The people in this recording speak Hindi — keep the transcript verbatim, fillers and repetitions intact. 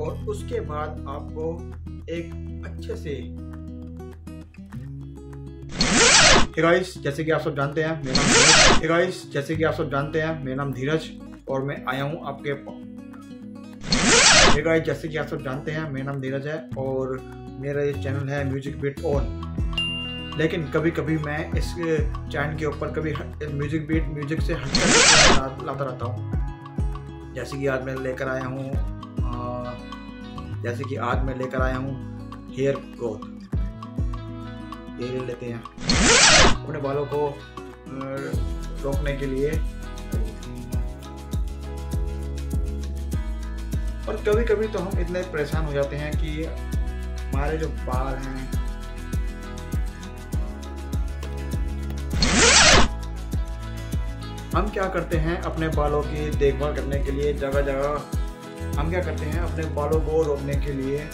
और उसके बाद आपको एक अच्छे से हे गाइस, जैसे कि आप सब जानते हैं मेरा नाम हे गाइस, जैसे कि आप सब जानते हैं मेरा नाम धीरज और मैं आया हूँ आपके हे गाइस, जैसे कि आप सब जानते हैं मेरा नाम धीरज है और मेरा ये चैनल है म्यूजिक बीट ऑन। लेकिन कभी कभी मैं इस चैनल के ऊपर कभी म्यूजिक बीट म्यूजिक से हटकर लाता रहता हूँ। जैसे कि आज मैं लेकर आया हूँ जैसे कि आज मैं लेकर आया हूँ हेयर ग्रोथ। ये ले लेते हैं अपने बालों को रोकने के लिए। और कभी कभी तो हम इतने परेशान हो जाते हैं कि हमारे जो बाल हैं हम क्या करते हैं अपने बालों की देखभाल करने के लिए जगह जगह हम क्या करते हैं अपने बालों को रोकने के लिए